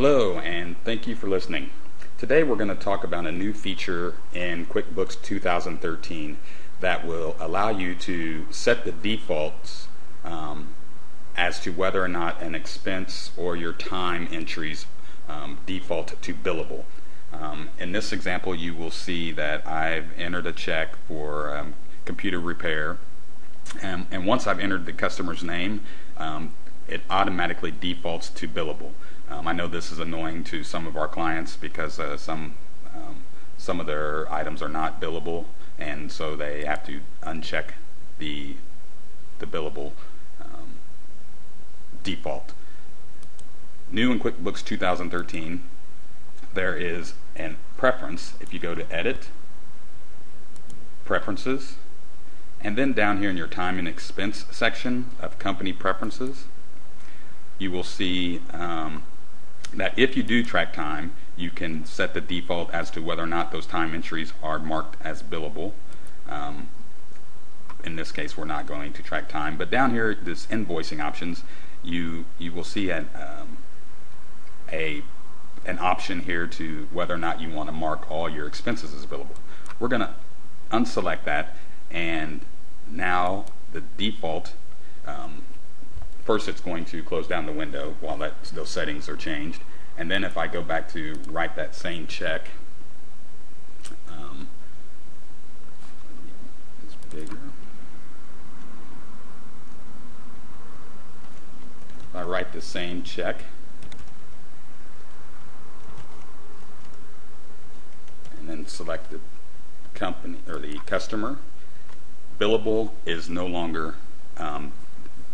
Hello, and thank you for listening. Today we're going to talk about a new feature in QuickBooks 2013 that will allow you to set the defaults as to whether or not an expense or your time entries default to billable. In this example, you will see that I've entered a check for computer repair, and once I've entered the customer's name, it automatically defaults to billable. I know this is annoying to some of our clients because some of their items are not billable, and so they have to uncheck the billable default. New in QuickBooks 2013, there is a preference. If you go to Edit, Preferences, and then down here in your Time and Expense section of Company Preferences, you will see that if you do track time, you can set the default as to whether or not those time entries are marked as billable. In this case, we're not going to track time, but down here, this invoicing options, you will see an option here to whether or not you want to mark all your expenses as billable. We're going to unselect that, and now the default. First, it's going to close down the window while those settings are changed, and then if I go back to write that same check, it's bigger. If I write the same check, and then select the company or the customer, billable is no longer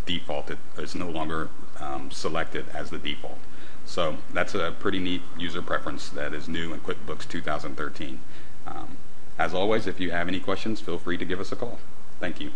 defaulted. It's no longer selected as the default. So that's a pretty neat user preference that is new in QuickBooks 2013. As always, if you have any questions, feel free to give us a call. Thank you.